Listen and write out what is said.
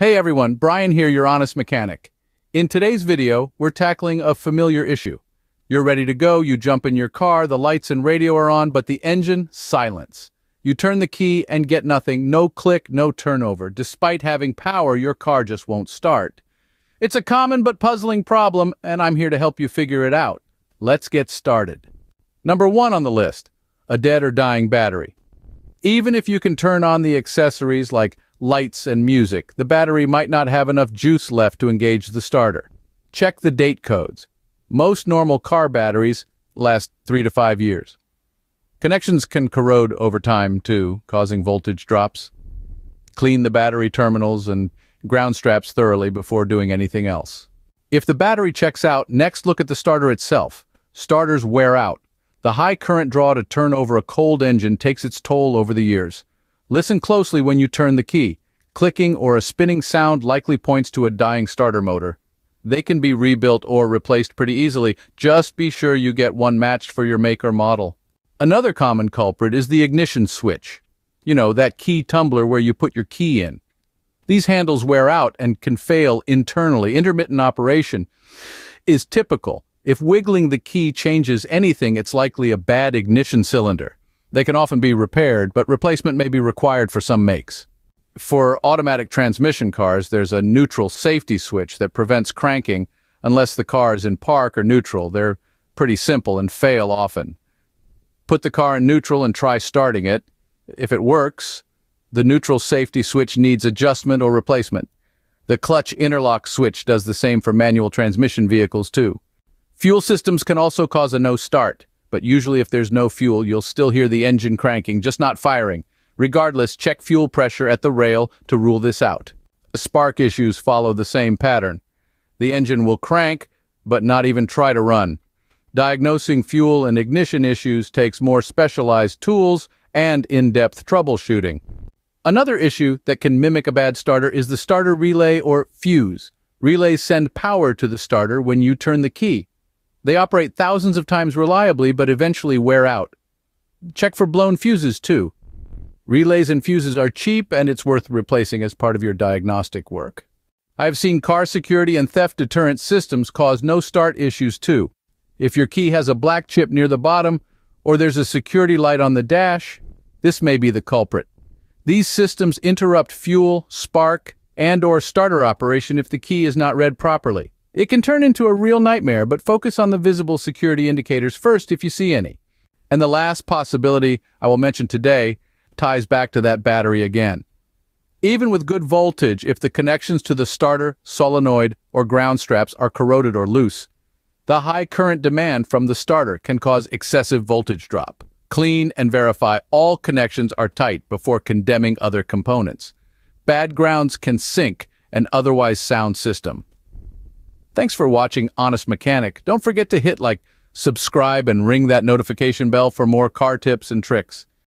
Hey everyone, Brian here, your honest mechanic. In today's video, we're tackling a familiar issue. You're ready to go, you jump in your car, the lights and radio are on, but the engine, silence. You turn the key and get nothing, no click, no turnover. Despite having power, your car just won't start. It's a common but puzzling problem, and I'm here to help you figure it out. Let's get started. Number one on the list, a dead or dying battery. Even if you can turn on the accessories like lights and music, the battery might not have enough juice left to engage the starter. Check the date codes. Most normal car batteries last 3 to 5 years. Connections can corrode over time too, causing voltage drops. Clean the battery terminals and ground straps thoroughly before doing anything else. If the battery checks out, next look at the starter itself. Starters wear out. The high current draw to turn over a cold engine takes its toll over the years. Listen closely when you turn the key. Clicking or a spinning sound likely points to a dying starter motor. They can be rebuilt or replaced pretty easily. Just be sure you get one matched for your make or model. Another common culprit is the ignition switch. You know, that key tumbler where you put your key in. These handles wear out and can fail internally. Intermittent operation is typical. If wiggling the key changes anything, it's likely a bad ignition cylinder. They can often be repaired, but replacement may be required for some makes. For automatic transmission cars, there's a neutral safety switch that prevents cranking unless the car is in park or neutral. They're pretty simple and fail often. Put the car in neutral and try starting it. If it works, the neutral safety switch needs adjustment or replacement. The clutch interlock switch does the same for manual transmission vehicles too. Fuel systems can also cause a no start. But usually if there's no fuel, you'll still hear the engine cranking, just not firing. Regardless, check fuel pressure at the rail to rule this out. Spark issues follow the same pattern. The engine will crank, but not even try to run. Diagnosing fuel and ignition issues takes more specialized tools and in-depth troubleshooting. Another issue that can mimic a bad starter is the starter relay or fuse. Relays send power to the starter when you turn the key. They operate thousands of times reliably, but eventually wear out. Check for blown fuses too. Relays and fuses are cheap, and it's worth replacing as part of your diagnostic work. I've seen car security and theft deterrent systems cause no start issues too. If your key has a black chip near the bottom, or there's a security light on the dash, this may be the culprit. These systems interrupt fuel, spark, and/or starter operation if the key is not read properly. It can turn into a real nightmare, but focus on the visible security indicators first if you see any. And the last possibility I will mention today ties back to that battery again. Even with good voltage, if the connections to the starter, solenoid, or ground straps are corroded or loose, the high current demand from the starter can cause excessive voltage drop. Clean and verify all connections are tight before condemning other components. Bad grounds can sink an otherwise sound system. Thanks for watching Honest Mechanic. Don't forget to hit like, subscribe, and ring that notification bell for more car tips and tricks.